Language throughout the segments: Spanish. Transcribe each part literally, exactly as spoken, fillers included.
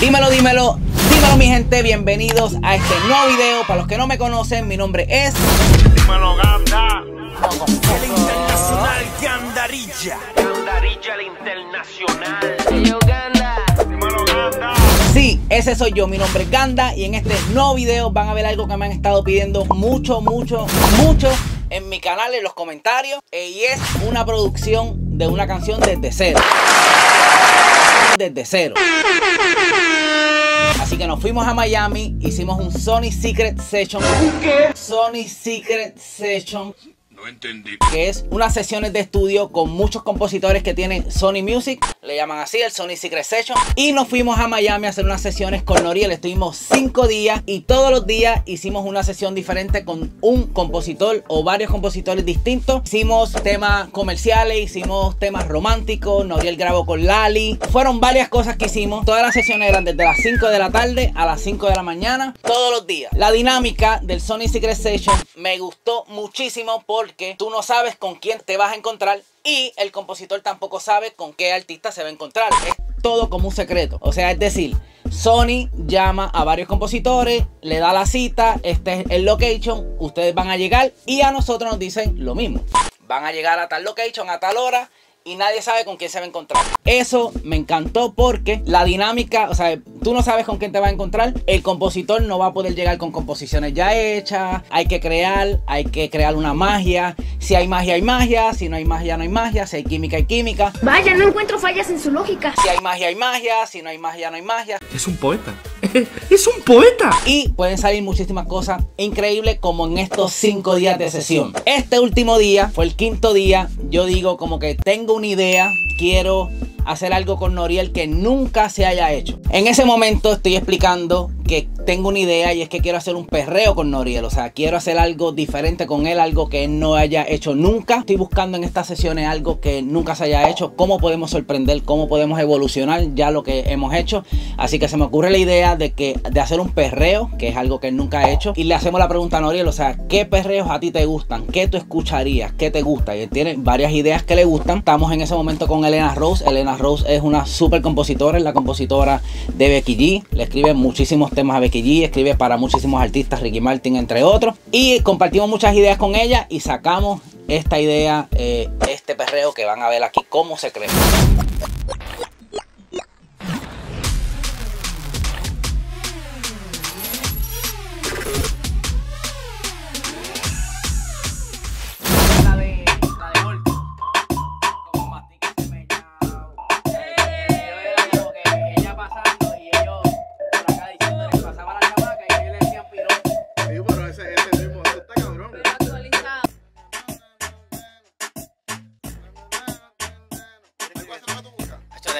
Dímelo, dímelo, dímelo mi gente, bienvenidos a este nuevo video. Para los que no me conocen, mi nombre es... Dímelo Ganda. El Internacional Gandarilla. Gandarilla, el Internacional. Dímelo Ganda. Dímelo Ganda. Sí, ese soy yo, mi nombre es Ganda y en este nuevo video van a ver algo que me han estado pidiendo mucho, mucho, mucho en mi canal, en los comentarios, y es una producción de una canción desde cero. Desde cero. Así que nos fuimos a Miami, hicimos un Sony Secret Session. ¿Qué? Sony Secret Session. No entendí. Que es unas sesiones de estudio con muchos compositores que tienen Sony Music. Le llaman así, el Sony Secret Session. Y nos fuimos a Miami a hacer unas sesiones con Noriel. Estuvimos cinco días y todos los días hicimos una sesión diferente con un compositor o varios compositores distintos. Hicimos temas comerciales, hicimos temas románticos. Noriel grabó con Lali. Fueron varias cosas que hicimos. Todas las sesiones eran desde las cinco de la tarde a las cinco de la mañana, todos los días. La dinámica del Sony Secret Session me gustó muchísimo por porque tú no sabes con quién te vas a encontrar y el compositor tampoco sabe con qué artista se va a encontrar. Es todo como un secreto. O sea, es decir, Sony llama a varios compositores, le da la cita, este es el location, ustedes van a llegar y a nosotros nos dicen lo mismo. Van a llegar a tal location, a tal hora y nadie sabe con quién se va a encontrar. Eso me encantó porque la dinámica, o sea, tú no sabes con quién te va a encontrar. El compositor no va a poder llegar con composiciones ya hechas. Hay que crear, hay que crear una magia. Si hay magia, hay magia. Si no hay magia, no hay magia. Si hay química, hay química. Vaya, no encuentro fallas en su lógica. Si hay magia, hay magia. Si no hay magia, no hay magia. Es un poeta. ¡Es un poeta! Y pueden salir muchísimas cosas increíbles como en estos cinco días de sesión. Este último día fue el quinto día. Yo digo como que tengo una idea. Quiero hacer algo con Noriel que nunca se haya hecho. En ese momento estoy explicando que tengo una idea y es que quiero hacer un perreo con Noriel. O sea, quiero hacer algo diferente con él, algo que él no haya hecho nunca. Estoy buscando en estas sesiones algo que nunca se haya hecho. Cómo podemos sorprender, cómo podemos evolucionar ya lo que hemos hecho. Así que se me ocurre la idea de, que, de hacer un perreo, que es algo que él nunca ha hecho. Y le hacemos la pregunta a Noriel, o sea, ¿qué perreos a ti te gustan? ¿Qué tú escucharías? ¿Qué te gusta? Y él tiene varias ideas que le gustan. Estamos en ese momento con Elena Rose. Elena Rose es una super compositora, es la compositora de Becky G. Le escribe muchísimos temas a Becky G, escribe para muchísimos artistas, Ricky Martin entre otros, y compartimos muchas ideas con ella y sacamos esta idea, eh, este perreo que van a ver aquí cómo se crea.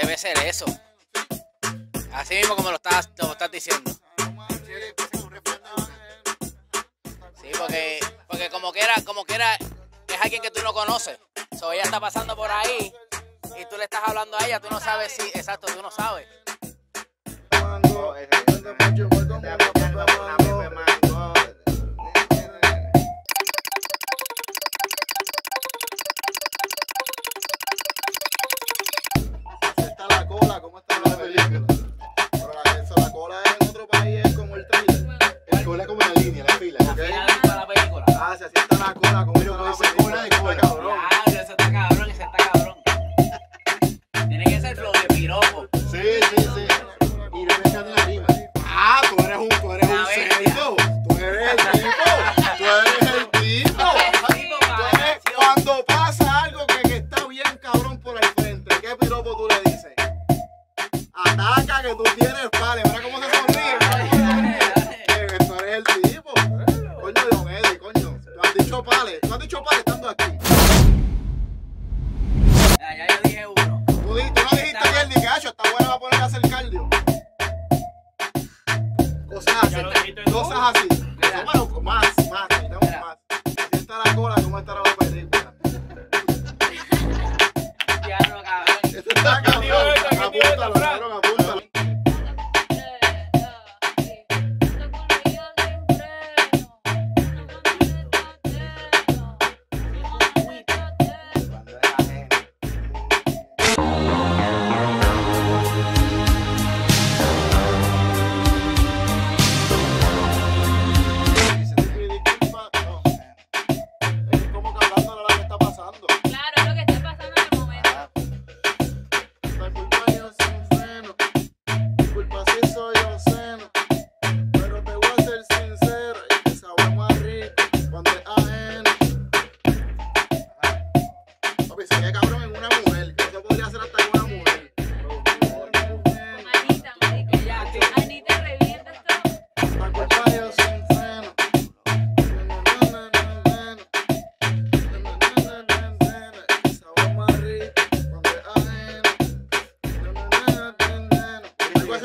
Debe ser eso. Así mismo como lo estás, lo estás diciendo. Sí, porque, porque como quiera, como quiera, es alguien que tú no conoces. So, ella está pasando por ahí y tú le estás hablando a ella, tú no sabes si, exacto, tú no sabes.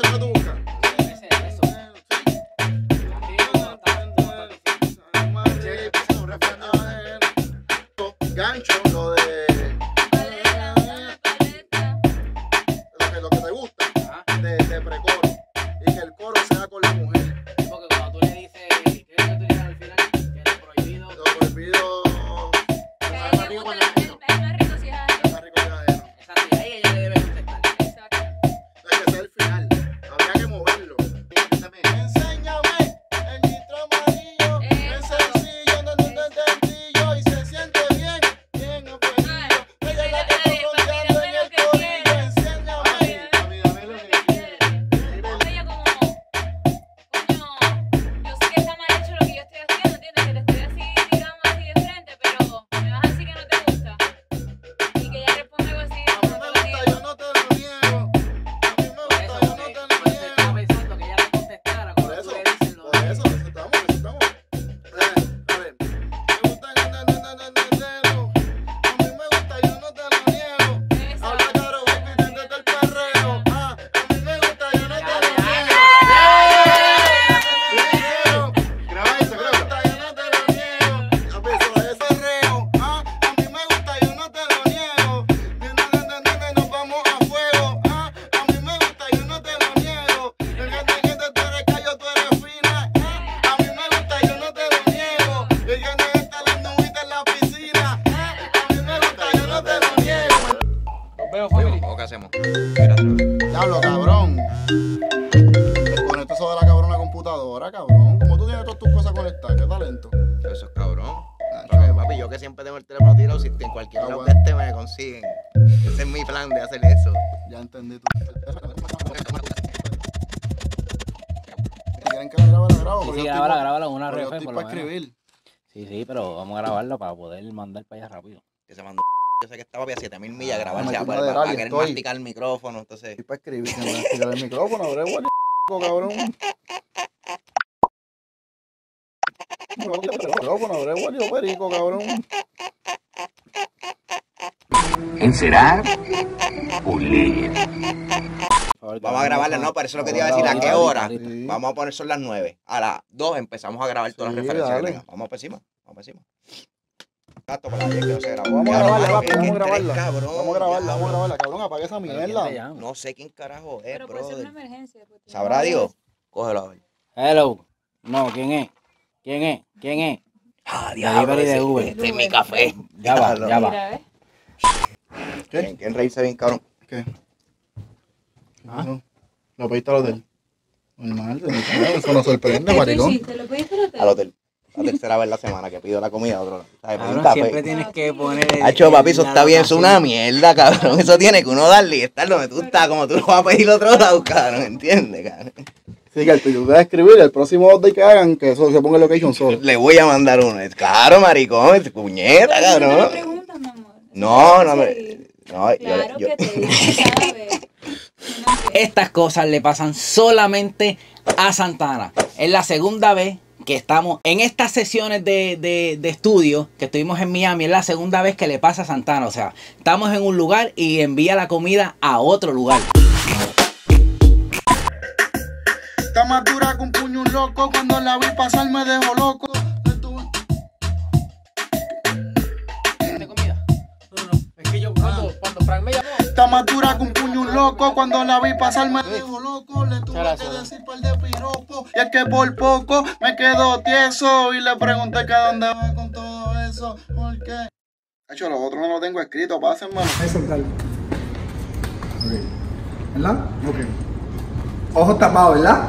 se traduzca. Gancho, lo de paleta, paleta. Lo que, lo que te gusta, ajá, de, de precoro, y que el coro sea con la mujer. Porque cuando tú le dices, ¿qué es lo que tú dices al final? Que lo prohibido. Lo prohibido. Que es más rico si es adentro. Es más rico si es adentro. Exacto, y ahí ella le debe contestar. Exacto. Entonces, que sea el final. Habría que moverlo. Enséñame el nitro amarillo. Es sencillo, no es sencillo y se siente. Mandar para allá rápido. Que se mandó. Yo sé que estaba a siete mil millas a grabarse a para, para querer masticar el micrófono. Entonces. Y para escribir, que me van a tirar el micrófono, abre el cabrón. El micrófono, abre el perico, cabrón. ¿Encerar o leer? Vamos a grabarla, no, pero eso es lo que te iba a decir. ¿A qué hora? Sí. Vamos a poner son las nueve. A las dos empezamos a grabar todas, sí, las referencias que tengan. Vamos para encima. Vamos para encima. Para que no se grabó. Vamos a grabarla, vamos a grabarla, cabrón. Vamos a grabarla, vamos a grabarla, cabrón, apaga esa mierda. No sé quién carajo es, bro. ¿Sabrá Dios? Cógelo a ver. Hello. No, ¿quién es? ¿Quién es? ¿Quién es? Ah, diablo, de Uber. Este es mi café. Ya va, ya va. ¿Qué? ¿Quién reírse bien, cabrón? ¿Qué? ¿Lo pediste al hotel? Normal, eso nos sorprende, maricón. ¿Lo pediste al hotel? Al hotel. La tercera vez la semana que pido la comida a otro lado. Cabrón, siempre tienes que poner. Hacho, papi, eso está bien, es una mierda, cabrón. Eso tiene que uno darle y estar donde tú estás, como tú lo vas a pedir otro lado, cabrón. ¿Entiendes, cabrón? Sí, que el piloto va a escribir el próximo update que hagan, que eso se ponga el location solo. Le voy a mandar uno. Claro, maricón, es puñeta, cabrón. No me preguntas, mi amor. No, no me. No, claro yo, yo... que te dije cada vez. Estas cosas le pasan solamente a Santana. Es la segunda vez que estamos en estas sesiones de, de, de estudio que estuvimos en Miami. Es la segunda vez que le pasa a Santana. O sea, estamos en un lugar y envía la comida a otro lugar. Está más dura que un puño loco. Cuando la vi pasar me dejó loco. ¿Tiene comida? No, no. Es que yo cuando, cuando Frank me llamó. Está más dura que un puño loco. Cuando la vi pasar me dejó loco. Le tuve que decir par de piropos. Y es que por poco me quedo tieso. Y le pregunté que dónde va con todo eso. ¿Por qué? De hecho, los otros no lo tengo escrito. Pasen, mano. Eso es tal. Okay. ¿Verdad? Ok. Ojos tapados, ¿verdad?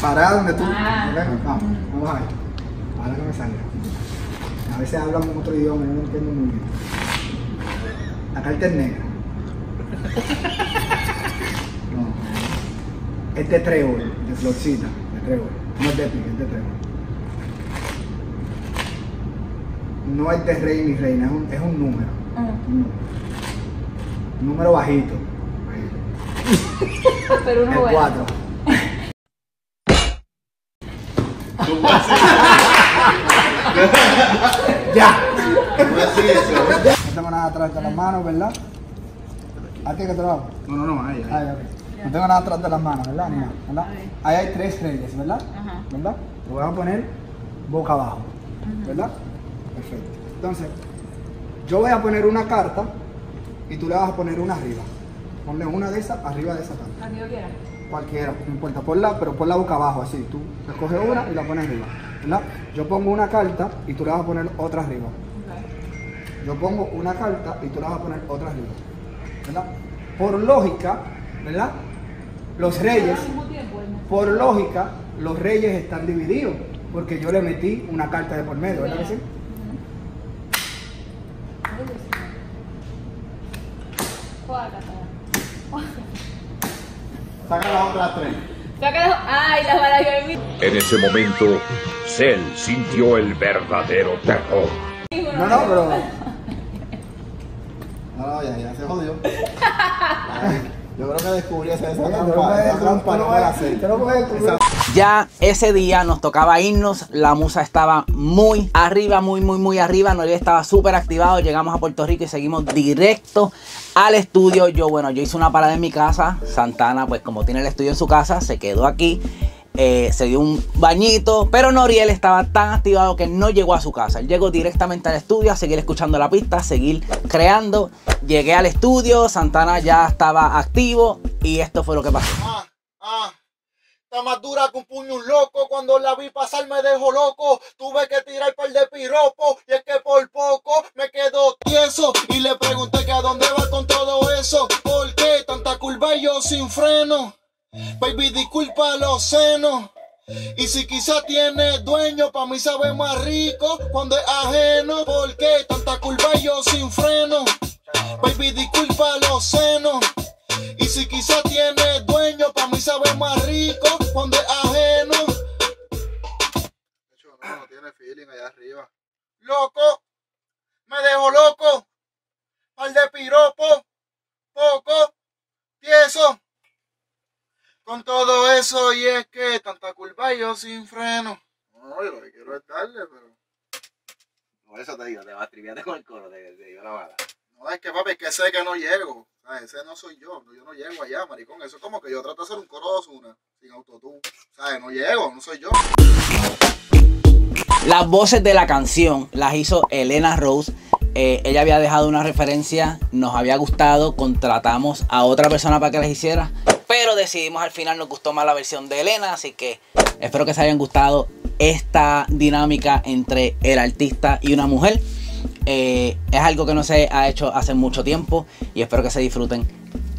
Pará donde tú. Ah. Okay, vamos, vamos a ver. Ahora que me salga. A veces hablan en otro idioma, yo no entiendo muy bien. La carta es negra. No. Es de trébol, de florcita, de trébol. No es de pique, es de trébol. No es de rey ni reina, es un, es un número. Uh-huh. Un número. Un número bajito. Pero uno el bueno. cuatro. Ya. No tengo nada atrás de las manos, ¿verdad? ¿A ti que te lo hago? No, no, no, ahí, ahí. No tengo nada atrás de las manos, ¿verdad? ¿Verdad? Ahí hay tres reyes, ¿verdad? Ajá. ¿Verdad? Lo voy a poner boca abajo, ¿verdad? Perfecto. Entonces, yo voy a poner una carta y tú le vas a poner una arriba. Ponle una de esas arriba de esa carta. ¿A qué quiera? Cualquiera, no importa, ponla, pero ponla boca abajo, así. Tú escoges una y la pones arriba, ¿verdad? Yo pongo una carta y tú le vas a poner otra arriba. Okay. Yo pongo una carta y tú le vas a poner otra arriba, ¿verdad? Por lógica, ¿verdad? Los reyes, por lógica, los reyes están divididos, porque yo le metí una carta de por medio, ¿verdad que sí? Saca las otras tres. Ay, las barajas. En ese momento, Cell sintió el verdadero terror. No, no, pero. No, ya, ya se jodió. Yo creo que descubrí esa trampa. Ya ese día nos tocaba irnos. La musa estaba muy arriba, muy, muy, muy arriba. Noriel estaba súper activado. Llegamos a Puerto Rico y seguimos directo al estudio. Yo, bueno, yo hice una parada en mi casa. Santana, pues como tiene el estudio en su casa, se quedó aquí. Eh, se dio un bañito, pero Noriel estaba tan activado que no llegó a su casa. Él llegó directamente al estudio a seguir escuchando la pista, a seguir creando. Llegué al estudio, Santana ya estaba activo y esto fue lo que pasó. Ah, ah. Está más dura que un puño un loco. Cuando la vi pasar me dejó loco. Tuve que tirar par de piropos. Y es que por poco me quedo tieso. Y le pregunté que a dónde va con todo eso. ¿Por qué tanta curva y yo sin freno? Baby, disculpa los senos. Y si quizá tiene dueño, pa' mí sabe más rico cuando es ajeno. ¿Por qué tanta culpa y yo sin freno? Baby, disculpa los senos. Y si quizá tiene dueño, pa' mí sabe más rico cuando es ajeno. De hecho, no, no tiene feeling allá arriba. Loco, me dejó loco. Par de piropo, poco, tieso. Con todo eso, y es que tanta curva yo sin freno. No, yo lo que quiero es darle, pero. No, eso te digo, te vas a triviarte con el coro, te, te digo la bala. No, es que papi, es que sé que no llego. O sea, ese no soy yo, yo no llego allá, maricón. Eso es como que yo trato de hacer un coro de Ozuna, sin autotune. O sea, no llego, no soy yo. Las voces de la canción las hizo Elena Rose. Eh, ella había dejado una referencia, nos había gustado, contratamos a otra persona para que las hiciera. Pero decidimos al final, nos gustó más la versión de Elena, así que espero que se hayan gustado esta dinámica entre el artista y una mujer. Eh, es algo que no se ha hecho hace mucho tiempo y espero que se disfruten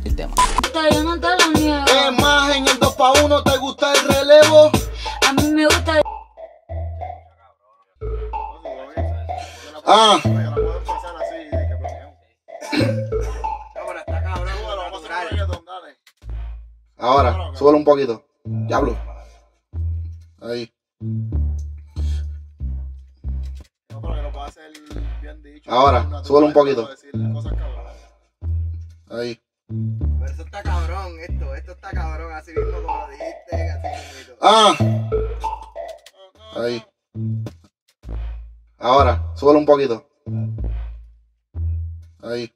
el tema. Yo no te lo niego. Es más, en el dos pa uno te gusta el relevo. A mí me gusta el... Ah. Ahora, súbelo un poquito. Diablo. Ahí. Ahora, súbelo un poquito. Ahí. Pero eso está cabrón, esto. Esto está cabrón. Así mismo como lo dijiste, así mismo. Ah. Ahí. Ahora, súbelo un poquito. Ahí.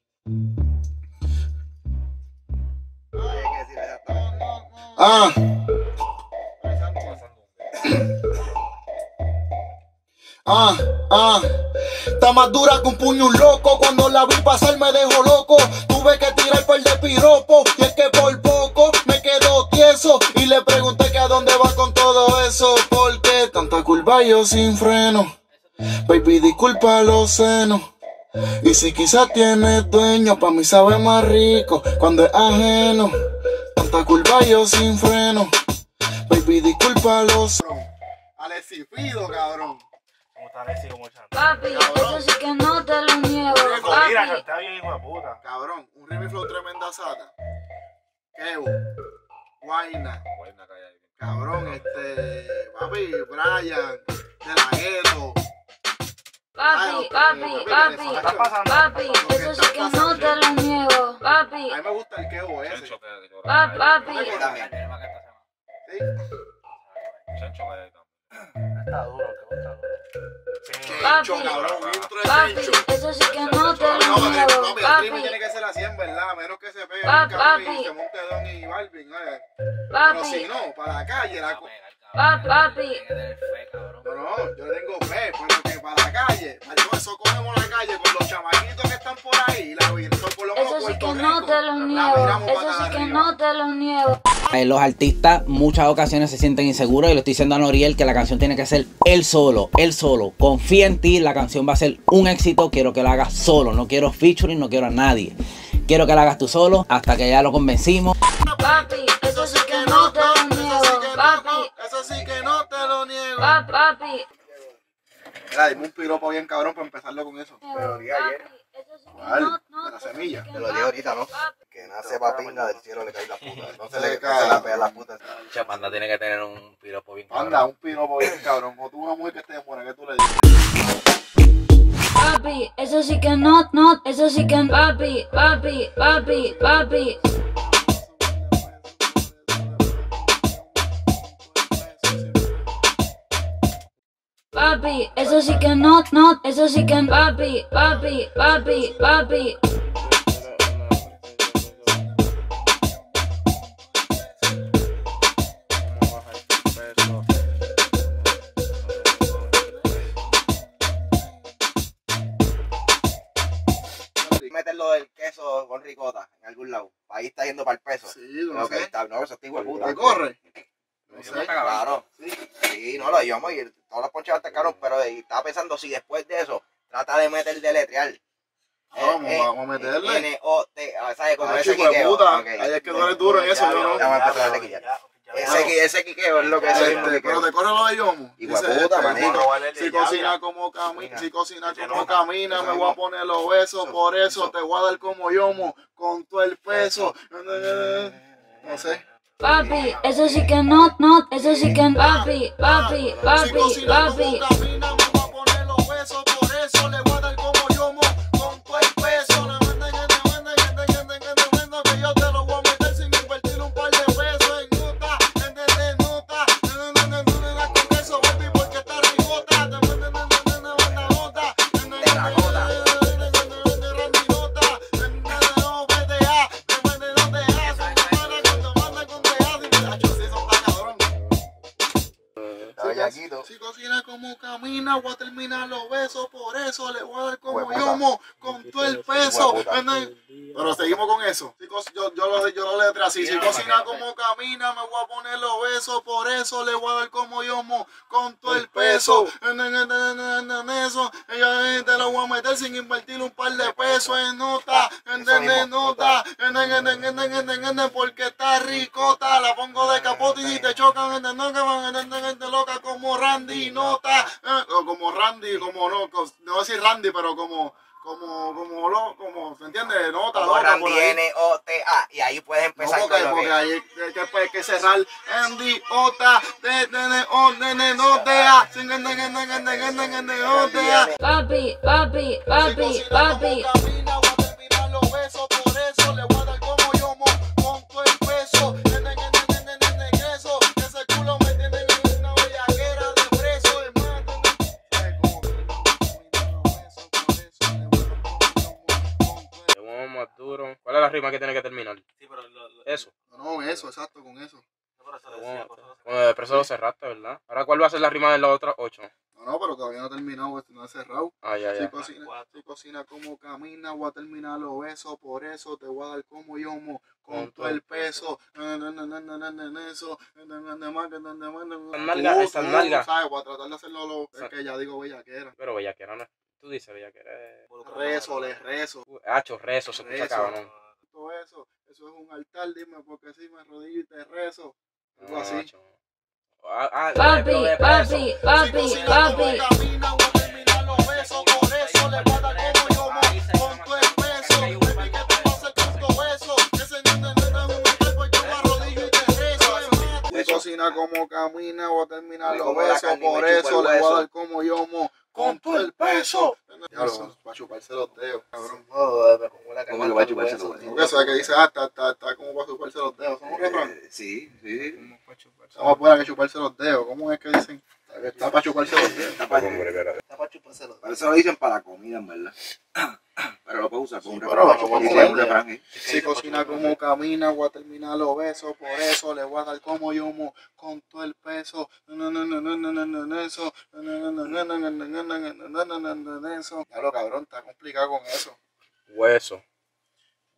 Ah. Ah, ah. Está más dura que un puño un loco. Cuando la vi pasar me dejó loco. Tuve que tirar par de piropo. Y es que por poco me quedo tieso. Y le pregunté que a dónde va con todo eso. Porque tanta curva yo sin freno. Baby, disculpa los senos. Y si quizás tienes dueño, pa' mí sabe más rico cuando es ajeno. Tanta culpa yo sin freno. Baby, discúlpalos. Alexi, pido, cabrón. ¿Cómo está Alexi? ¿Cómo está? Papi, cabrón. Eso sí que no te lo niego. Papi. Mira, que está bien, hijo de puta. Cabrón, un rifle tremenda sata. Kevo. Guayna. Guayna, calla. Cabrón, este... Papi, Brian. De la gueto. Papi, papi, papi, papi, eso sí que no te lo niego, papi. A mí me gusta el quebo ese. Papi, papi. ¿Sí? Está duro, está duro. papi, papi, eso sí que no te lo niego, papi. Tiene que ser así, en verdad, a menos que se pegue un camping, se monte Don y Balvin, ¿eh? Pero si no, para la calle, la... Papi, no, no, yo le tengo fe, porque para la calle, eso cogemos la calle con los chamaquitos que están por ahí, la vida, por lo menos eso sí que no te los niego, eso sí que no te los niego. Los artistas muchas ocasiones se sienten inseguros y le estoy diciendo a Noriel que la canción tiene que ser él solo, él solo. Confía en ti, la canción va a ser un éxito, quiero que la hagas solo, no quiero featuring, no quiero a nadie. Quiero que la hagas tú solo hasta que ya lo convencimos. Papi, eso sí que no te lo niego, papi. Eso sí que no te lo niego, papi. Mira, dime un piropo bien cabrón para empezarlo con eso. Te lo dije ayer. ¿Cuál? De la semilla. Te lo dije ahorita, ¿no? Que nace papinga del cielo le cae la puta. No se le cae la pega a la puta. Mucha panda tiene que tener un piropo bien cabrón. Panda, un piropo bien cabrón. O tú una mujer que esté buena, ¿qué tú le dices? Papi, eso sí que no, no, eso sí que no. Papi, papi, papi, papi. Papi, eso sí que no, no, eso sí que no. Papi, papi, papi, papi. Meterlo del queso con ricota en algún lado. Ahí está yendo para el peso. Sí, no, okay, sé. Está, no, eso está igual puta. ¿Te corre? No sé. Claro. Sí. Sí, no, lo llevamos y todos los ponchados te caros, pero estaba pensando si después de eso trata de meter de letrear. Vamos, eh, vamos a meterle. N O T, ¿sabes? Con ese quiqueo. Ahí es que tú eres duro en eso, yo no. Ese, ese quiqueo es lo que se este, pero te corre lo de Yomo. Y puta, manito. Si cocina como camina, si cocina como camina, me voy a poner los besos, por eso te voy a dar como Yomo, con todo el peso. No sé. Papi, eso sí que no, no, eso sí que no. Papi, papi, papi, papi. Si cocina como camina, me voy a poner los besos, por eso le voy a dar como Yomo, con todo el peso. La manda, que te manda, que te manda, que te manda, que yo te lo voy a meter sin invertir un par de besos. Si cocina como camina, voy a terminar los besos, por eso le voy a dar como Yomo, con todo el peso. Pero seguimos con eso. Yo, yo lo, yo lo letra así. Si cocina como camina, me voy a poner los besos, por eso le voy a dar como Yomo, con todo el peso. Eso, te lo voy a meter sin invertir un par de pesos en nota, en nota, porque está ricota, la pongo de capote y si te chocan, te loca como Randy, nota, eh, o como Randy, como no, como, no decir Randy, pero como, como, como, lo, como, ¿se entiende? Nota, como loca, Randy, N O T A, y ahí puedes empezar no, porque, con lo porque que... ahí hay que, hay que cerrar, Randy, Ota, N O T A, N O T A, papi, papi, papi, papi. ¿Cuál es la rima que tiene que terminar? Sí, pero lo, lo, eso. No, eso, exacto, con eso. Pero eso, bueno, bueno, pero eso lo cerraste, ¿verdad? Ahora, ¿cuál va a ser la rima de las otras ocho? No, no, pero todavía no ha terminado, no ha cerrado. Ah, ya, ya. Si cocina, si cocina como camina, voy a terminar los besos, por eso te voy a dar como Yomo, con todo el peso. Esas nalgas. Voy a tratar de hacerlo lo es que ya digo bellaquera. Pero bellaquera no es. Tú dices, bellaquera. Rezo, les rezo. Hacho, rezo, se escucha cabrón. Todo eso, eso es un altar, dime, porque si me rodillo y te rezo. Algo así. Papi, papi, papi, papi. Camina, voy a terminar los besos, por eso le voy a dar como yo, con todo el peso. Baby, ¿qué te pasa con todo eso? Ese niño no está muy mal, porque yo me arrodillo y te rezo. Si cocina como camina, voy a terminar los besos, por eso le voy a dar como yo, con todo el peso. Ya lo va a chuparse los dedos, cabrón. ¿Cómo lo va a chuparse los dedos? Eso es que dice, ah, está, está, está, ¿cómo va a chuparse los dedos? ¿Somos refrán? Sí, sí. Estamos afuera que chuparse los dedos. ¿Cómo es que dicen? Está para chuparse los dedos. Está para, está para chuparse los dedos. Eso lo dicen para la comida, en verdad. Pero lo puedes usar con un refrán. Si cocina como camina, voy a terminar obeso. Por eso le voy a dar como yo con todo el peso. No, no, no, no, no, no, no, no, eso. No, no, no, no, no, no, no, no, no, eso. Ya lo cabrón, está complicado con eso. Hueso.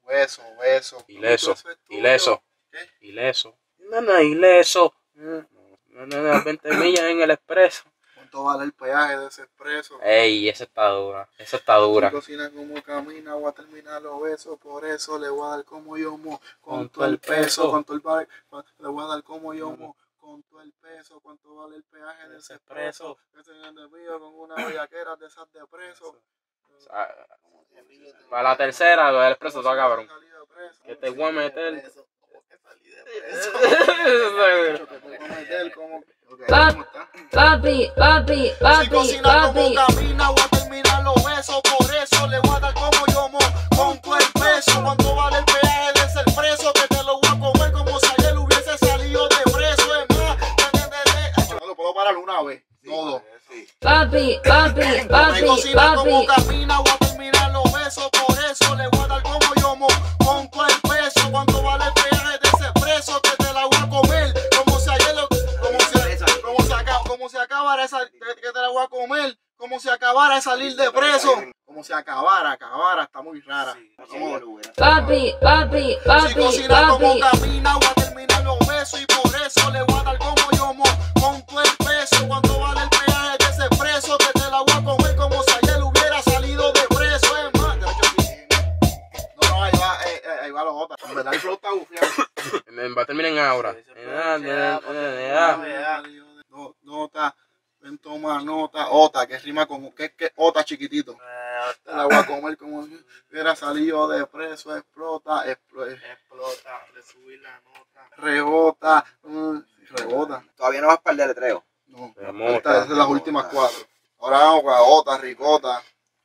Hueso, hueso. Ileso. Ileso. ¿Qué? Ileso. No, no, ileso. No, no, no, veinte millas en el expreso. ¿Cuánto vale el peaje de ese expreso? Ey, esa está dura, esa está dura. Si cocina como camina, voy a terminar los besos. Por eso le voy a dar como yo mo, con todo el peso, con todo el bar, le voy a dar como yo mo, con todo el peso. ¿Cuánto vale el peaje de ese expreso? Que se viene mío con una bellaquera de esas de preso. Para la tercera, lo del expreso está cabrón. Que te voy a meter. Papi, papi, papi. Si cocina como camina, voy a terminar los besos. Por eso le voy a dar como yo mo, con todo el peso. Cuánto vale el peaje de ser preso, que te lo voy a comer como si ayer hubiese salido de preso. Es más, no lo puedo parar una vez. Todo. Papi, papi, papi. Si cocina como camina, voy a terminar los besos. Por eso le voy a dar como yo mo, con todo el peso. Cuánto vale el peaje. Esa, que te la voy a comer como si acabara de salir de preso, como si acabara, acabara, está muy rara. Sí, como, papi, papi, papi. Si cocina como camina, voy a terminar los besos y por eso le voy a dar como yo mo, con todo el peso. Cuando vale el peaje de ese preso, que te la voy a comer como si ayer hubiera salido de preso. Es más, no, no, ahí va, eh, eh, ahí va los otros. En verdad, el flow está bufiado. Va a terminar en ahora. No, no está. Ven, toma nota, ota, que rima con que que ota chiquitito. Eh, te la voy a comer como si hubiera salido de preso, explota, explota, explota, le subí la nota. Rebota, mm, rebota. Todavía no vas para el deletreo. No, estas son las últimas cuatro. Ahora vamos con ota, ricota,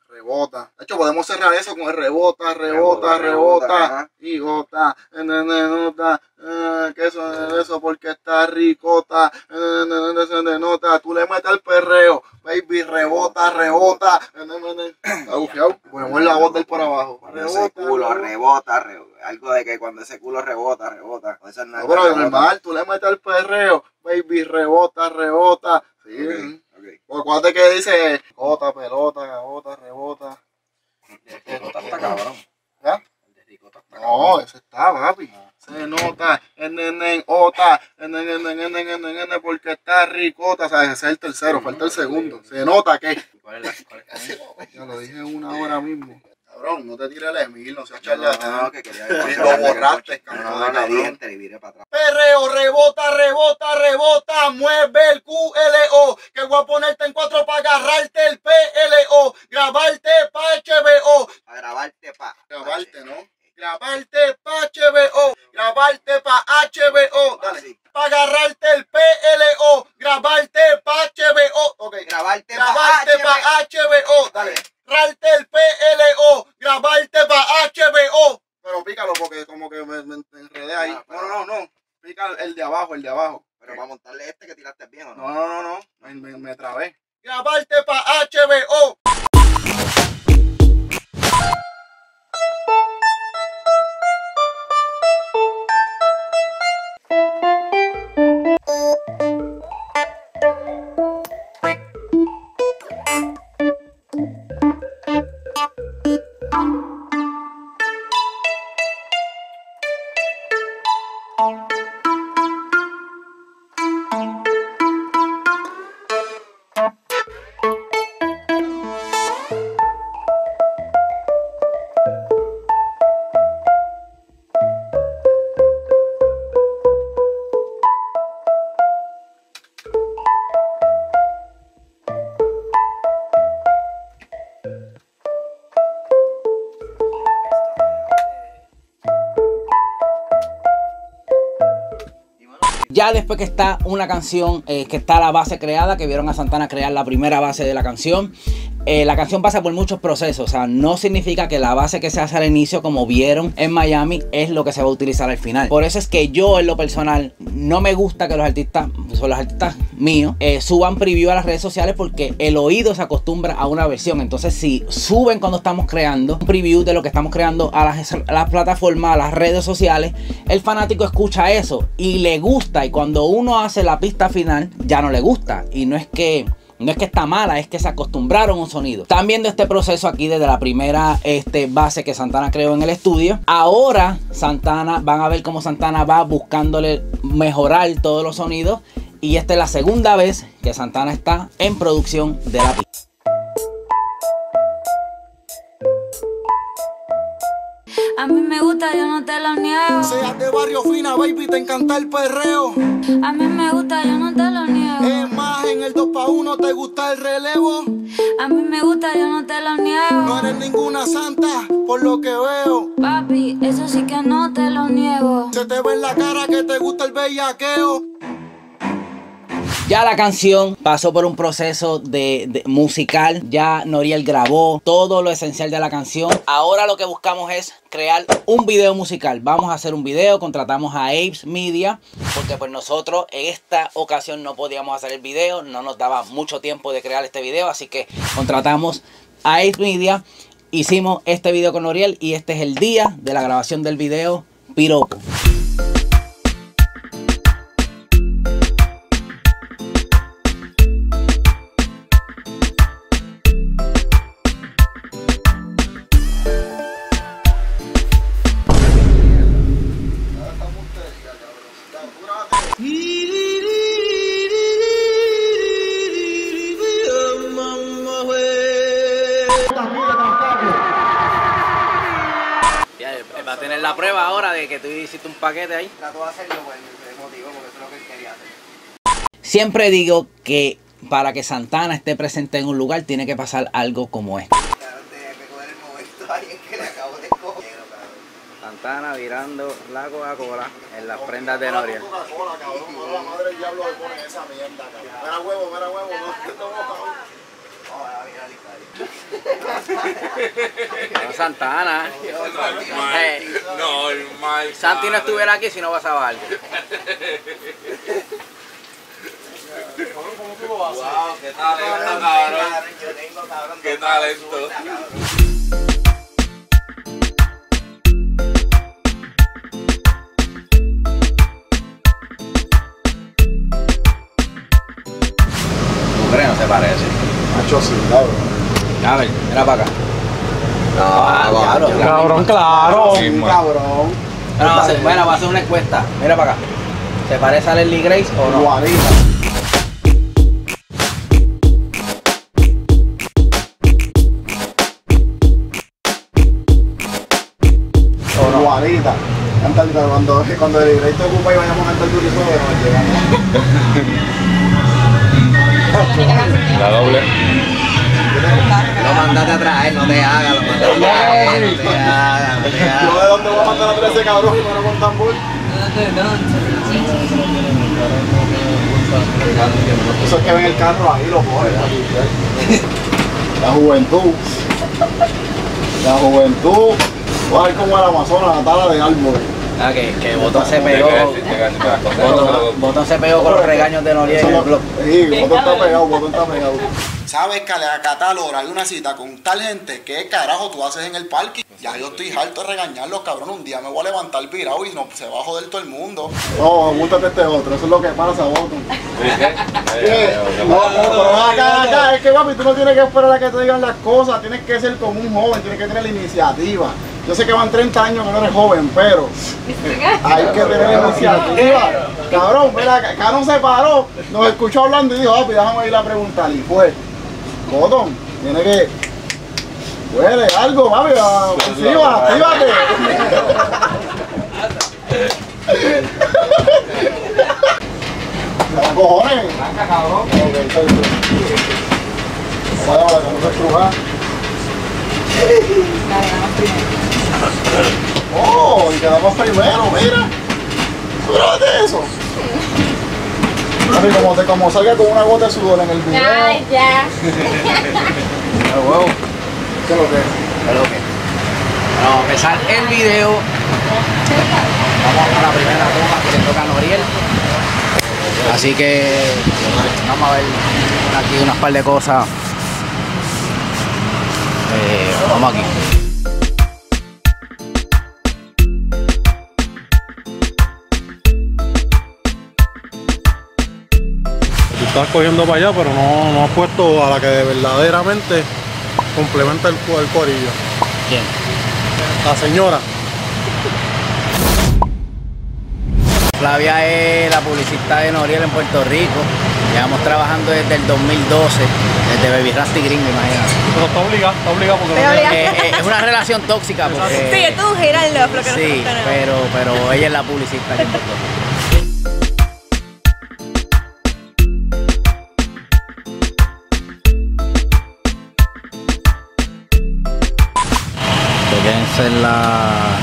rebota. De hecho, podemos cerrar eso con el rebota, rebota, rebota, y gota, nota, que eso eso porque está ricota, nota, tú le metes al perreo, baby, rebota, rebota, ponemos la voz del por abajo. Ese culo rebota, algo de que cuando ese culo rebota, rebota. Pero normal, tú le metes al perreo, baby, rebota, rebota, sí. Acuérdate que dice gota, pelota, gota, rebota. El de ricota está cabrón. ¿Ya? El de ricota está cabrón. No, ese está, papi. Se nota, en en ota, en en en en en porque está ricota. O sea, ese es el tercero, falta el segundo. Se nota que. ¿Cuál es la? Ya lo dije una hora mismo. Cabrón, no te tires el Emil, no seas charlatán. No, que quería ir. Lo borraste, cabrón. No, no, no, te viré para atrás. Perreo, rebota, rebota, rebota. Mueve el Q L O. Que voy a ponerte en cuatro para agarrarte el P L O. Grabarte para H B O. A grabarte para. Grabarte, ¿no? Grabarte para H B O. Grabarte para H B O. Dale. Para agarrarte el P L O. Grabarte para H B O. Ok, grabarte para H B O. Dale. Grabarte el P L O, grabarte para H B O. Pero pícalo porque como que me, me enredé ahí. Ah, no, no, no, no. Pícalo el de abajo, el de abajo. Pero para montarle este que tiraste bien, ¿o no? No, no, no, no. Me, me, me trabé. Grabarte para H B O. Ya después que está una canción, eh, que está la base creada, que vieron a Santana crear la primera base de la canción, Eh, la canción pasa por muchos procesos, o sea, no significa que la base que se hace al inicio, como vieron en Miami, es lo que se va a utilizar al final. Por eso es que yo, en lo personal, no me gusta que los artistas, son los artistas míos, eh, suban preview a las redes sociales, porque el oído se acostumbra a una versión. Entonces, si suben cuando estamos creando un preview de lo que estamos creando a las, a las plataformas, a las redes sociales, el fanático escucha eso y le gusta, y cuando uno hace la pista final, ya no le gusta. Y no es que... No es que está mala, es que se acostumbraron a un sonido. Están viendo este proceso aquí desde la primera este, base que Santana creó en el estudio. Ahora Santana, van a ver cómo Santana va buscándole mejorar todos los sonidos. Y esta es la segunda vez que Santana está en producción de la pista. A mí me gusta, yo no te lo niego. Seas de barrio fina, baby, te encanta el perreo. A mí me gusta, yo no te lo niego. Es más, en el dos pa' uno te gusta el relevo. A mí me gusta, yo no te lo niego. No eres ninguna santa, por lo que veo. Papi, eso sí que no te lo niego. Se te ve en la cara que te gusta el bellaqueo. Ya la canción pasó por un proceso de, de musical. Ya Noriel grabó todo lo esencial de la canción. Ahora lo que buscamos es crear un video musical. Vamos a hacer un video, contratamos a Ape Media, porque pues nosotros en esta ocasión no podíamos hacer el video, no nos daba mucho tiempo de crear este video, así que contratamos a Ape Media. Hicimos este video con Noriel y este es el día de la grabación del video Piropo. Va a tener la prueba ahora de que tú hiciste un paquete ahí. La tuve a hacer yo por el motivo, porque eso es lo que él quería hacer. Siempre digo que para que Santana esté presente en un lugar tiene que pasar algo como esto. Santana virando la Coca-Cola en las prendas de Noria. La madre del diablo le pone esa mierda, cabrón. Mira huevo, mira huevo, no. No, Santana. No, normal. Santi no estuviera aquí si no vas a bajar. Wow, qué talento, cabrón. Qué talento. Hombre, no se parece. Macho, sí, cabrón. A ver, mira para acá. No, ah, claro, cabrón, cabrón, claro. Sí, cabrón. Bueno, va a ser, bueno, va a hacer una encuesta. Mira para acá. ¿Se parece a Leslie Grace o no? Guarita. ¿O no? Guarita. Cuando, cuando Leslie Grace te ocupa y vayamos a cantar tu riso, no llegamos. La doble. Lo mandaste a traer, no te hagas, lo mandaste a traer, no te hagas, no te hagas. ¿Yo de dónde voy a mandar a traer ese cabrón que no con tambor? Eso es que ven el carro ahí, los jóvenes. La juventud. La juventud. Va a ver como el Amazonas, la tala de árbol. Ah, que, que Botón se pegó. Botón se pegó con los regaños de Noriel. Sí, Botón está pegado, Botón está pegado. Sabes que a Catalora hay una cita con tal gente. ¿Qué carajo tú haces en el parque? Ya yo estoy harto de regañarlos, cabrón. Un día me voy a levantar virado y no, se va a joder todo el mundo. No, gústate este otro. Eso es lo que pasa, Botón. ¿Qué? No, no, acá, acá. Es que, papi, tú no tienes que esperar a que te digan las cosas. Tienes que ser como un joven, tienes que tener la iniciativa. Yo sé que van treinta años que no eres joven, pero hay que tener iniciativa. Cabrón, mira, acá no se paró, nos escuchó hablando y dijo, papi, déjame ir a preguntar. Y fue, Botón, tiene que, huele algo, papi, activa, actívate. No, cojones. Blanca, cabrón. Ok, entonces. Vaya, vale, que no se estruja. Oh, y quedamos primero, mira. ¡Súbrate eso! Como, como salga con una gota de sudor en el video. Ay, ya. ¿El huevo? ¿Qué es lo que es? ¿Qué es lo que es? Bueno, vamos a empezar el video. Vamos con la primera toma que le toca a Noriel. Así que vamos a ver aquí unas par de cosas. Eh, vamos aquí. Tú estás cogiendo para allá, pero no, no has puesto a la que verdaderamente complementa el, el corillo. ¿Quién? La señora. Flavia es la publicista de Noriel en Puerto Rico. Llevamos trabajando desde el dos mil doce, desde Baby Rasty Green, me imagino. Pero está obligada, está obligada porque no obliga. eh, eh, es una relación tóxica. Porque, sí, es todo girar lo que nosotros tenemos. Sí, pero, pero ella es la publicista aquí en Puerto Rico. Fíjense la...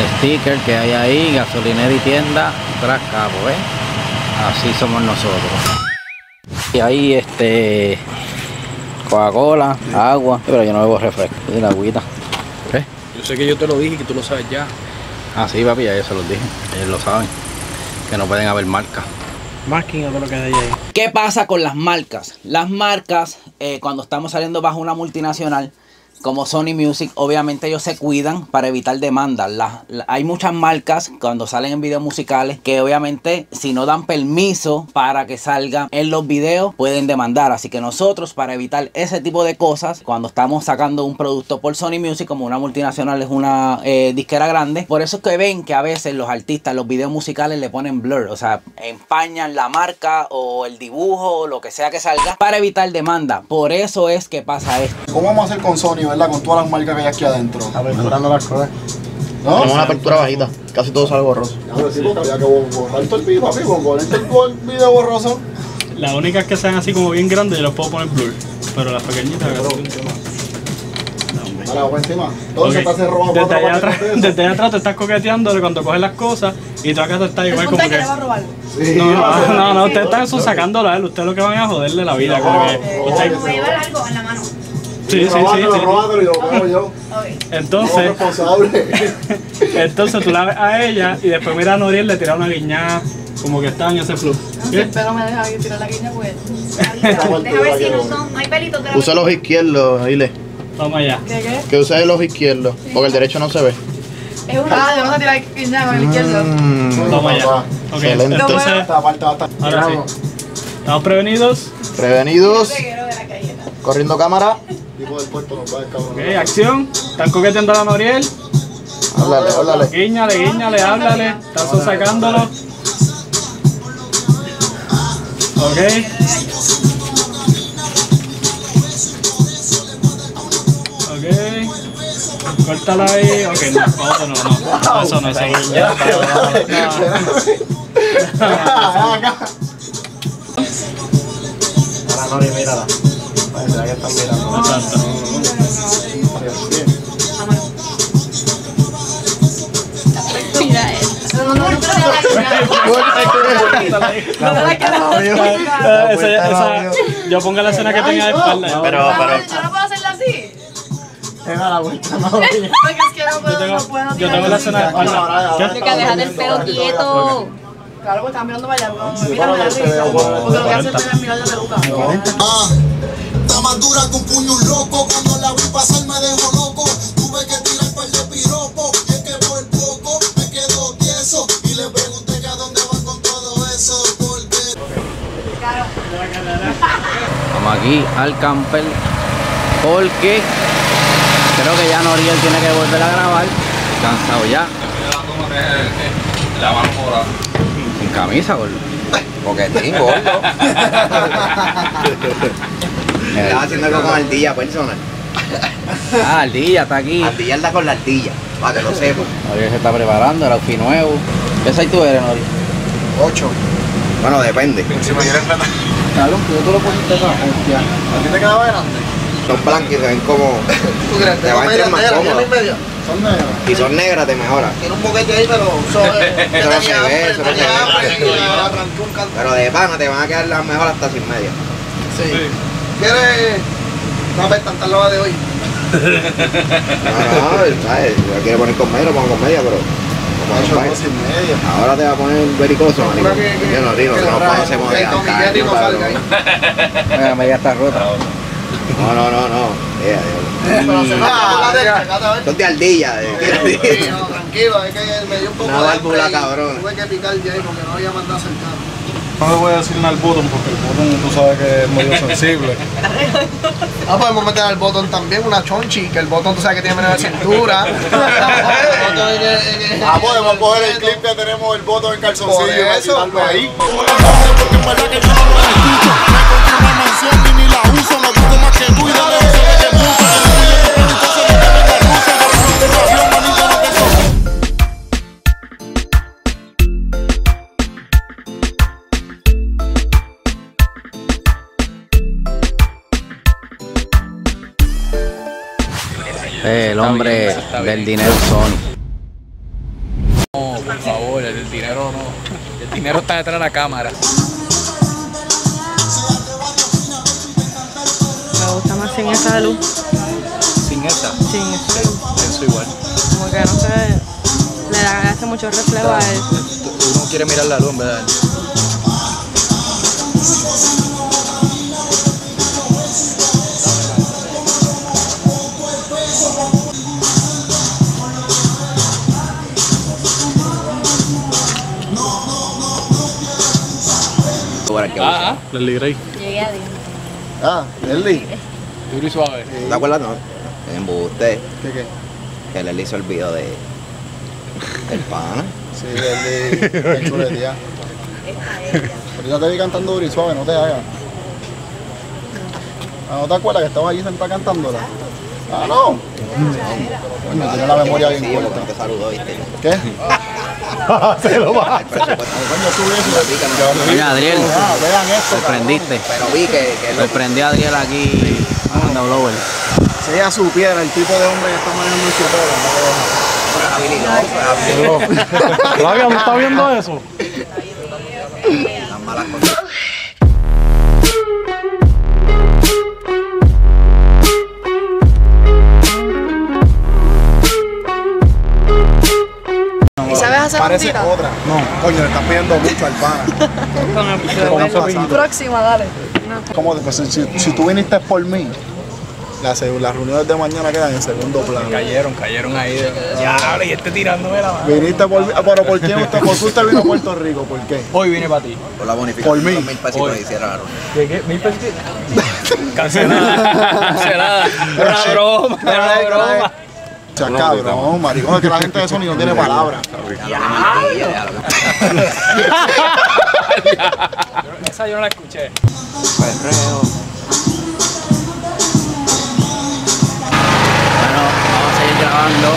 el sticker que hay ahí, gasolinera y tienda tras cabo, ¿eh? Así somos nosotros. Y ahí este Coca-Cola, agua, pero yo no bebo refresco, y la agüita. ¿Qué? Yo sé que yo te lo dije, que tú lo sabes ya. Ah, sí, papi, ya yo se los dije, ellos lo saben, que no pueden haber marcas. Marking, lo que hay ahí. ¿Qué pasa con las marcas? Las marcas, eh, cuando estamos saliendo bajo una multinacional, como Sony Music, obviamente ellos se cuidan para evitar demandas. La, la, hay muchas marcas cuando salen en videos musicales que obviamente si no dan permiso para que salgan en los videos pueden demandar. Así que nosotros, para evitar ese tipo de cosas, cuando estamos sacando un producto por Sony Music, como una multinacional, es una eh, disquera grande, por eso es que ven que a veces los artistas los videos musicales le ponen blur, o sea, empañan la marca o el dibujo o lo que sea que salga para evitar demanda. Por eso es que pasa esto. ¿Cómo vamos a hacer con Sony? ¿Verdad? Con todas las marcas que hay aquí adentro. Aperturando las cosas. ¿No? Tenemos una apertura bajita. Casi todo sale borroso. Claro, sí, porque había que borrar todo el video, papi. Con este video borroso. Las únicas que sean así como bien grandes, yo las puedo poner blur. Pero las pequeñitas... Ahora, por encima. Todo se está cerrado. Desde allá atrás, desde atrás te estás coqueteando cuando coges las cosas y tú acá te estás igual como que... ¿Usted le va a robar? Sí. No, no, no, no. Ustedes están sacándola a él. Ustedes lo que van a joderle la vida. Puede llevar algo en la mano. Sí, sí, sí, sí. Entonces, entonces tú la ves a ella y después mira a Noriel le tira una guiñada, como que está en ese flujo. Pero me deja tirar la guiña, pues. Deja ver si no son, no hay pelitos. Usa los izquierdos, dile. Toma ya. ¿Qué qué? Que usa los izquierdos, porque el derecho no se ve. Es una. Ah, vamos a tirar la guiña con el izquierdo. Toma ya. Excelente. Entonces, ahora sí. ¿Estamos prevenidos? Prevenidos. Corriendo cámara. Ok, acción. Están coqueteando a Noriel. Háblale, háblale. Guiñale, guiñale, háblale. Están sosacándolo. Ok. Ok. Córtala ahí. Ok, no, no, no. Eso no, eso no. Ahora Noriel, mírala. Parece que están mirando. Exacto. Mira eso. No, no, no, no. Yo pongo la escena que tenga de espalda. Pero, pero. Yo no puedo hacerla así. Era la vuelta, no. Porque es que no puedo. Yo tengo la escena de espalda. Tienes que dejar el pelo quieto. Claro, porque están mirando para allá. Mira, mira, mira. Porque lo que hace es mirar la peluca. Está más dura que un puño loco, cuando la vi pasar me dejó loco. Tuve que tirar par de piropo, y es que por poco me quedo tieso. Y le pregunté que a dónde van con todo eso, porque... Vamos aquí al camper, porque creo que ya Noriel tiene que volver a grabar. Cansado ya. La mano morada. Sin camisa, gordo. Boquetín, gordo. Estaba haciendo algo con ardilla personal. Ah, ardilla está aquí. Ardilla anda con la ardilla, para que lo sepa. Noriel se está preparando, el outfit nuevo. ¿Qué size tú eres, Noriel? ocho. Bueno, depende. Si me quieres plata. Claro, tú lo pusiste para confiar. ¿A ti te quedaba grande? Son blancos y se ven como... ¿Tú crees? Te van a entrar más cómodos. Son negras. Y son negras, te mejora. Tiene un boquete ahí, pero... Eso no se ve, eso no se ve. Pero de pana te van a quedar las mejor hasta sin media. Sí. ¿Quieres Vamos a ver tanta loba de hoy. No, no, ¿sabes? Yo quiero poner comedia, pongo comedia, pero... Ahora te va a poner belicoso, marico. Yo no digo, no conocemos de acá. La media está rota. No, no, no, no. Son de ardilla. Tranquilo, es que me dio un poco de... Una válvula, cabrón. Tuve que picar ya porque no había mandado cercano. No le voy a decir nada al botón porque el botón tú sabes que es muy sensible. Ah, podemos meter al botón también una chonchi, que el botón tú sabes que tiene menos de cintura. Ah, podemos coger el clip que tenemos el botón en calzoncillo y quitarlo ahí. El hombre del dinero, Sony. No, por favor, el dinero no. El dinero está detrás de la cámara. Me gusta más sin esa luz. ¿Sin esa? Sin esa luz. Pienso igual. Como que no se le da, hace mucho reflejo a él. Uno quiere mirar la luz, en verdad. Ah, ah, Leslie Grace. Llegué a Disney. Ah, Leslie. Duro y suave. ¿Te acuerdas? No. Embuste. ¿Qué qué? Que Leslie se olvidó de... del pana. Sí, Leslie. Qué chulería. Pero ya te vi cantando duro y suave, no te hagas. Ah, ¿no te acuerdas que estabas allí sentada cantándola? Ah, no. No, bueno, tiene la memoria bien corta. Te saludó, ¿viste? ¿Qué? Se lo va. Mira, Adriel, sorprendiste. Pero vi que sorprendió a Adriel aquí cuando habló él. Si ella supiera el tipo de hombre que está manejando el chorro, no lo deja. Habilidad. Flavia, ¿no está viendo eso? Las malas cosas. Parece otra. No, coño, le estás pidiendo mucho al pana. Próxima, dale. Como pues, si, si tú viniste por mí, las, las reuniones de mañana quedan en segundo plano. Cayeron, cayeron ahí. De... Ya, ahora y este tirándome la mano. Viniste por mí, pero ¿por qué usted, por usted vino a Puerto Rico? ¿Por qué? Hoy vine para ti. Por la bonificación. Por mí. Mil pesitos que hicieron la reunión. ¿Qué? ¿Qué? ¿Mil pesitos? Cancelada. Cancelada. Era una broma, era una broma. O sea, cabrón, maricón, es que la gente de Sony no tiene palabras. Esa yo no la escuché. Perreo. Bueno, vamos a seguir grabando.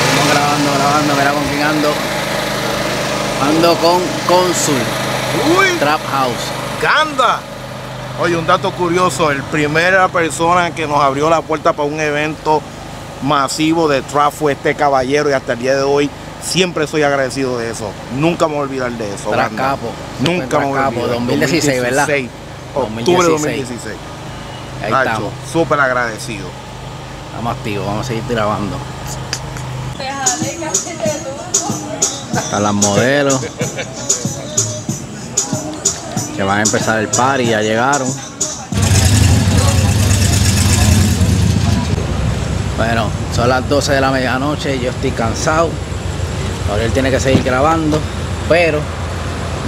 Seguimos grabando, grabando, mira con quién ando. Ando con Consul. Uy. Trap House. Ganda. Oye, un dato curioso, el primera persona que nos abrió la puerta para un evento masivo de trap fue este caballero y hasta el día de hoy siempre soy agradecido de eso. Nunca me voy a olvidar de eso. Tras capo. Nunca me voy a olvidar. dos mil dieciséis, ¿verdad? octubre de dos mil dieciséis. Ahí estamos. Súper agradecido. Estamos activos, vamos a seguir grabando. Hasta las modelos. Que van a empezar el party, ya llegaron. Bueno, son las doce de la medianoche, yo estoy cansado. Ahora él tiene que seguir grabando, pero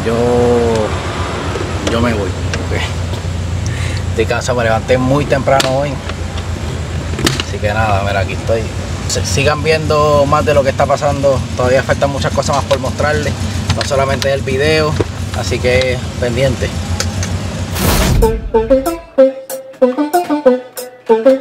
yo, yo me voy. Okay. Estoy cansado, me levanté muy temprano hoy. Así que nada, mira, aquí estoy. Sigan viendo más de lo que está pasando. Todavía faltan muchas cosas más por mostrarles. No solamente el video, así que pendiente. Thank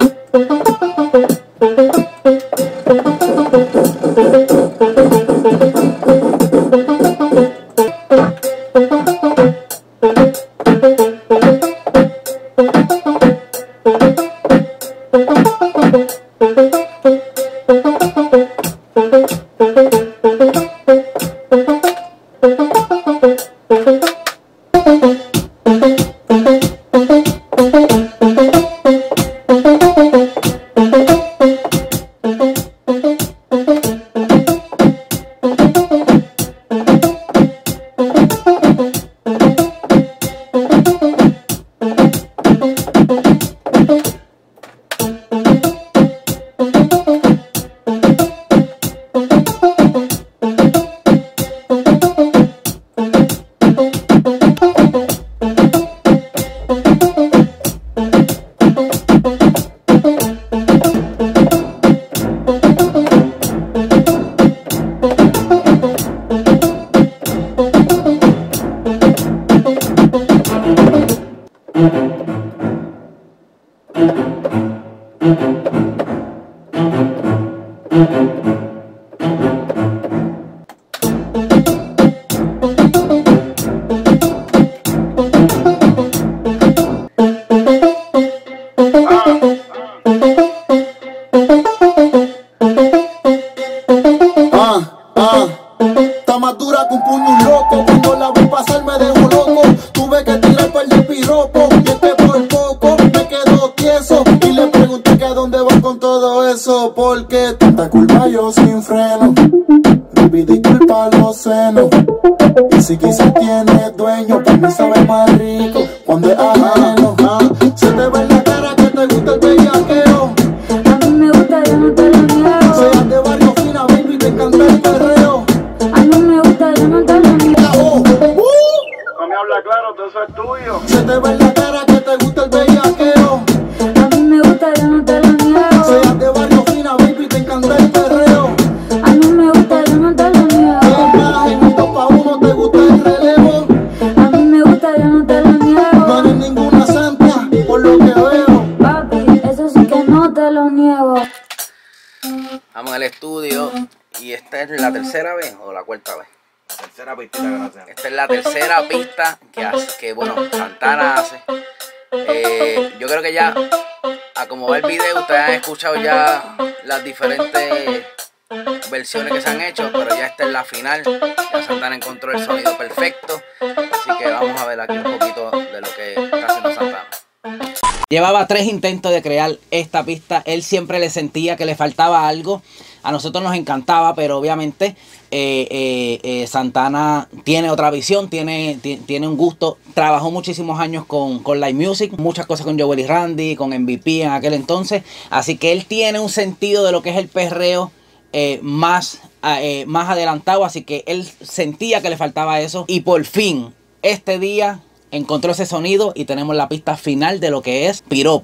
you. Escuchado ya las diferentes versiones que se han hecho, pero ya esta es la final. Ya Santana encontró el sonido perfecto, así que vamos a ver aquí un poquito de lo que está haciendo Santana. Llevaba tres intentos de crear esta pista. Él siempre le sentía que le faltaba algo. A nosotros nos encantaba, pero obviamente eh, eh, eh, Santana tiene otra visión, tiene, tiene un gusto. Trabajó muchísimos años con, con Live Music, muchas cosas con Joel y Randy, con M V P en aquel entonces. Así que él tiene un sentido de lo que es el perreo eh, más, eh, más adelantado. Así que él sentía que le faltaba eso. Y por fin, este día encontró ese sonido y tenemos la pista final de lo que es Pirop.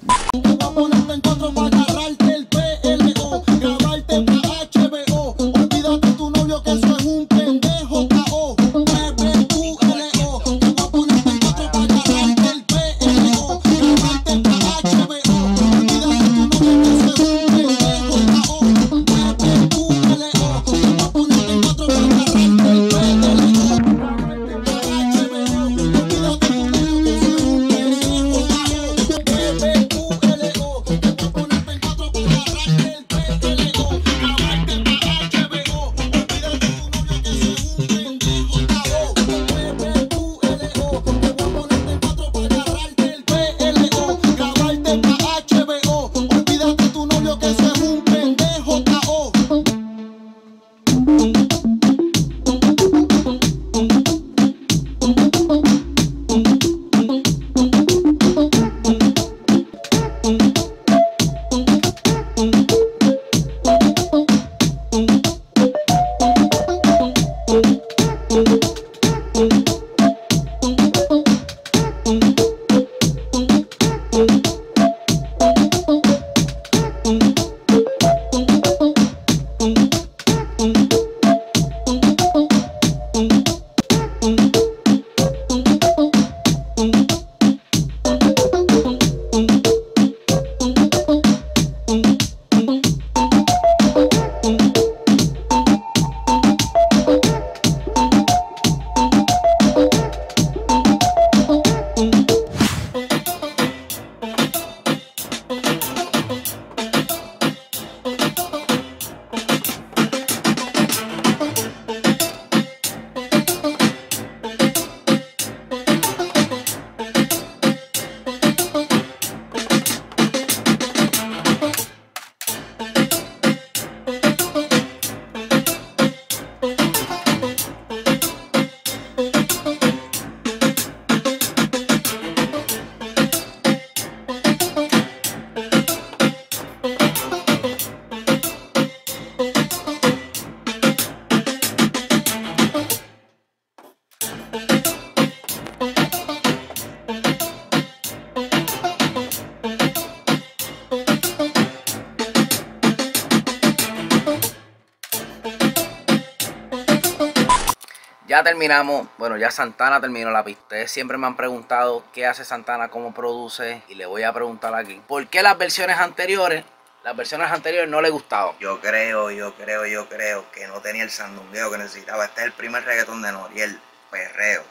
Ya terminamos, bueno, ya Santana terminó la pista. Ustedes siempre me han preguntado qué hace Santana, cómo produce, y le voy a preguntar aquí, ¿por qué las versiones anteriores, las versiones anteriores no le gustaban? Yo creo, yo creo, yo creo que no tenía el sandungueo que necesitaba. Este es el primer reggaetón de Noriel, perreo.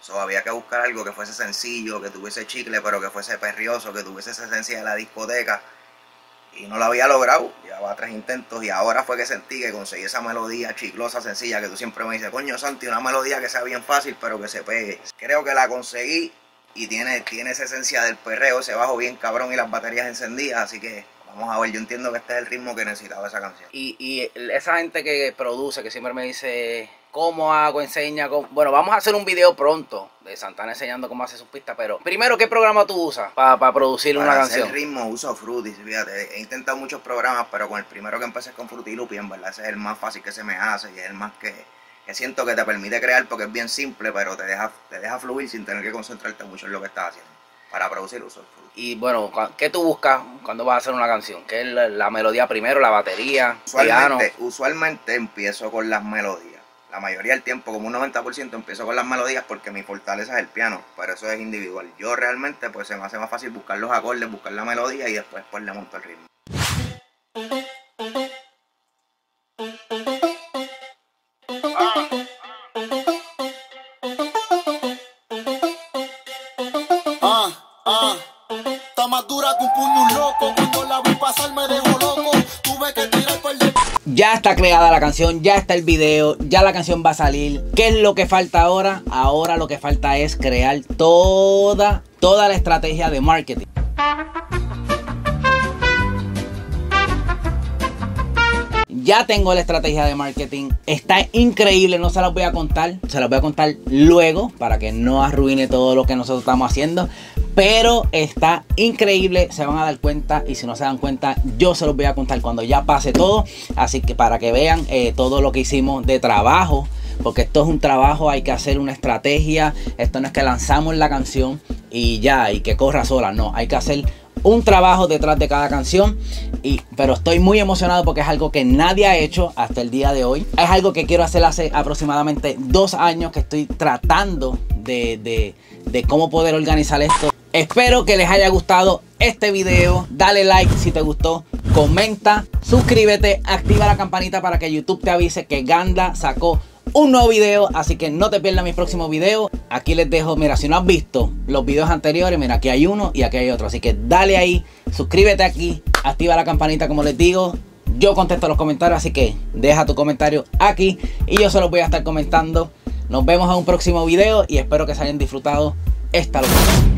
So, había que buscar algo que fuese sencillo, que tuviese chicle, pero que fuese perrioso, que tuviese esa esencia de la discoteca. Y no lo había logrado, llevaba tres intentos y ahora fue que sentí que conseguí esa melodía chiclosa, sencilla, que tú siempre me dices, coño Santi, una melodía que sea bien fácil pero que se pegue. Creo que la conseguí y tiene, tiene esa esencia del perreo, ese bajo bien cabrón y las baterías encendidas, así que... Vamos a ver, yo entiendo que este es el ritmo que necesitaba esa canción. Y, y esa gente que produce, que siempre me dice, ¿cómo hago? Enseña. Cómo... Bueno, vamos a hacer un video pronto de Santana enseñando cómo hace sus pistas, pero primero, ¿qué programa tú usas para, para producir para una hacer canción? Para el ritmo uso Fruity, fíjate. He intentado muchos programas, pero con el primero que empecé es con Fruity Loops, y en verdad ese es el más fácil que se me hace y es el más que, que siento que te permite crear porque es bien simple, pero te deja, te deja fluir sin tener que concentrarte mucho en lo que estás haciendo. Para producir uso. Y bueno, ¿qué tú buscas cuando vas a hacer una canción? ¿Qué es la, la melodía primero, la batería, usualmente, piano? Usualmente empiezo con las melodías. La mayoría del tiempo, como un noventa por ciento, empiezo con las melodías porque mi fortaleza es el piano. Pero eso es individual. Yo realmente, pues se me hace más fácil buscar los acordes, buscar la melodía y después pues, le monto el ritmo. Ya está creada la canción, ya está el video, ya la canción va a salir. ¿Qué es lo que falta ahora? Ahora lo que falta es crear toda, toda la estrategia de marketing. Ya tengo la estrategia de marketing, está increíble, no se las voy a contar, se las voy a contar luego para que no arruine todo lo que nosotros estamos haciendo. Pero está increíble, se van a dar cuenta y si no se dan cuenta yo se los voy a contar cuando ya pase todo. Así que para que vean eh, todo lo que hicimos de trabajo, porque esto es un trabajo, hay que hacer una estrategia. Esto no es que lanzamos la canción y ya, y que corra sola, no, hay que hacer un trabajo detrás de cada canción. Y, pero estoy muy emocionado porque es algo que nadie ha hecho hasta el día de hoy. Es algo que quiero hacer hace aproximadamente dos años que estoy tratando de, de, de cómo poder organizar esto. Espero que les haya gustado este video. Dale like si te gustó, comenta, suscríbete, activa la campanita para que YouTube te avise que Ganda sacó un nuevo video. Así que no te pierdas mis próximos videos. Aquí les dejo, mira, si no has visto los videos anteriores, mira, aquí hay uno y aquí hay otro. Así que dale ahí, suscríbete aquí, activa la campanita como les digo. Yo contesto los comentarios, así que deja tu comentario aquí y yo se los voy a estar comentando. Nos vemos en un próximo video y espero que se hayan disfrutado esta locura.